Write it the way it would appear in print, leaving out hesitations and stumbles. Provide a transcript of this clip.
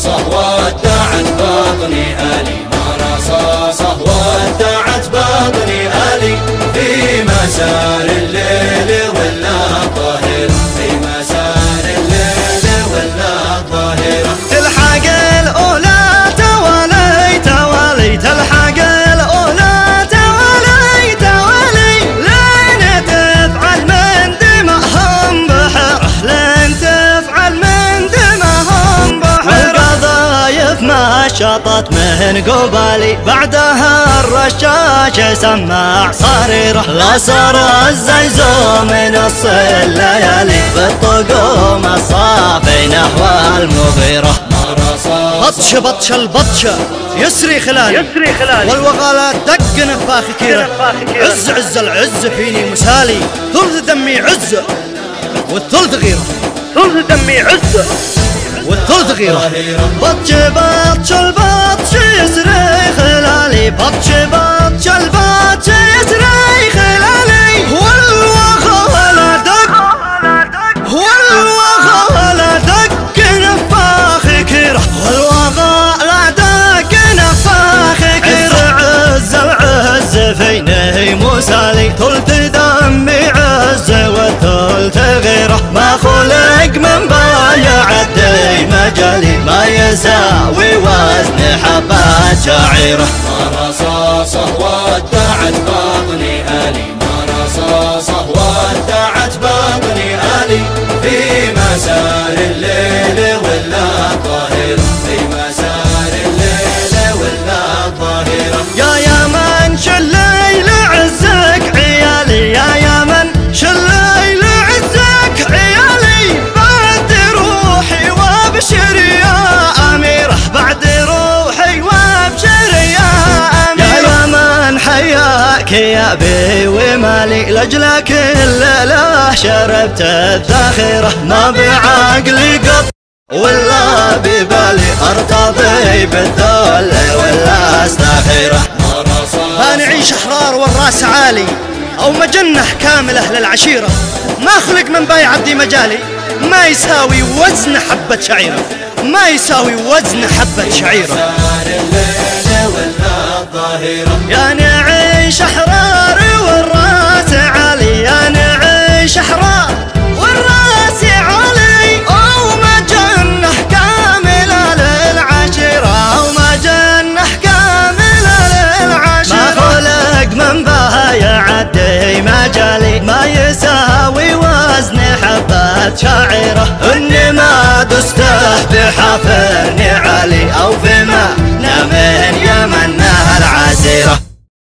رصاصة ودعت باطني آلي، ما رصاصة ودعت باطني آلي، في مسار الليل ولا الطاهر، في مسار الليل ولا الطاهر. الحق الأولى توالي توالي، تلحق الأولى توالي توالي، لين تفعل من دمهم بحر، لين تفعل من دمهم بحر. والقضايف ما شطت من قبالي، بعدها الرشاش سماع صرير، لا صار الزيزو من الليالي، بالطقوم الصافي نحو المغيرة. بطش بطش البطشة يسري خلالي، والوغالات دقن فاخ كيرة، عز عز العز فيني مسالي، ثلث دمي عزة والثلث غيرة، ثلث دمي عزة والثلث غيرة. بطش بطش البطش يسري خلالي، بطش بطش البطش يسري خلالي، والوغالات دق، والوغالات دق نفاخ كرة، والوغالات دق نفاخ كرة. عز العز فيني مسالي، ثلث دمي عز والثلث غيرة، ما خلق من بايع الدي مجالي، ما يساوي وزن حبات شعيرة. ما رصاصة ودعت باطني آلي، ما رصاصة ودعت باطني آلي، في مسار الليل ولا الطاهر، في مسار الليل ولا الطاهر. يا يا من شل ليل عزك عيالي، يا من شل ليل عزك عيالي، بعد روحي وابشر يا أميرة، بعد روحي وابشر يا أميرة. يا من حياك يا بي ومالي، لأجلك الليلة شربت الذخيرة، ما بعقلي قط ولا ببالي، أرتضي بالذل ولا استخيرة. أنا عيش أحرار والراس عالي، أو مجنة كاملة للعشيرة، ما خلق من بايع عبدي مجالي، ما يساوي وزن حبة شعيرة، ما يساوي وزن حبة شعيرة. يا نعيش أحرار والراس عالي، يا نعيش أحرار والراس عالي، أو مجنة كاملة للعشيرة، أو مجنة كاملة للعشيرة. ما خلق من بايع الدي مجالي، ما يساوي وزن حبة شعيرة، إني ما دسته بحفر